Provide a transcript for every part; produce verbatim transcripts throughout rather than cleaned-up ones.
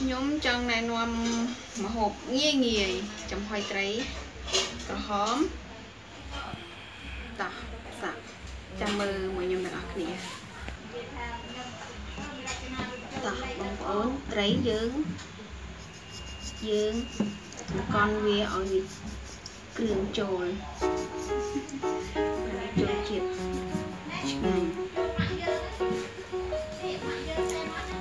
ខ្ញុំ ចង់ ណែនាំ ម្ហូប ងាយ ងាយ ចំហុយ ត្រី ក្រហម តោះ សាក់ ចាំ មើល មួយ ខ្ញុំ ទាំង អស់ គ្នា តោះ បង ប្អូន ត្រី យើង យើង កន់ វា ឲ្យ វា គ្រឿង ចូល ចូល ជាតិ ឆ្ងាញ់ Thank you.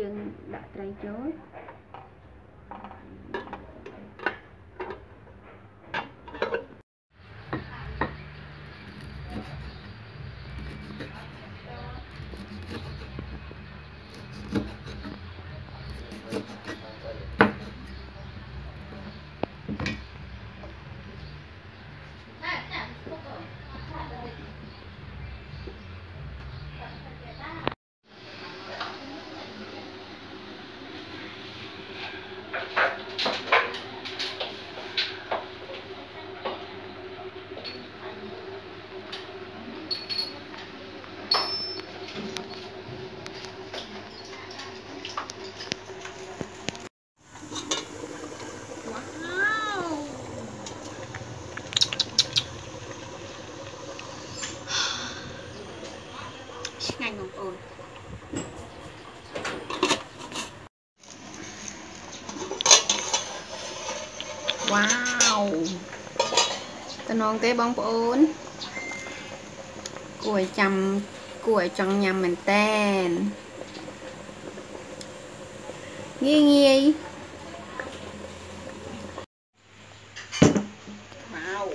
Dân đã trái chối you ទៅនងទេបងប្អូនគួរឲ្យចាំគួរឲ្យចង់ញ៉ាំមែនតែនងាយងាយ Wow.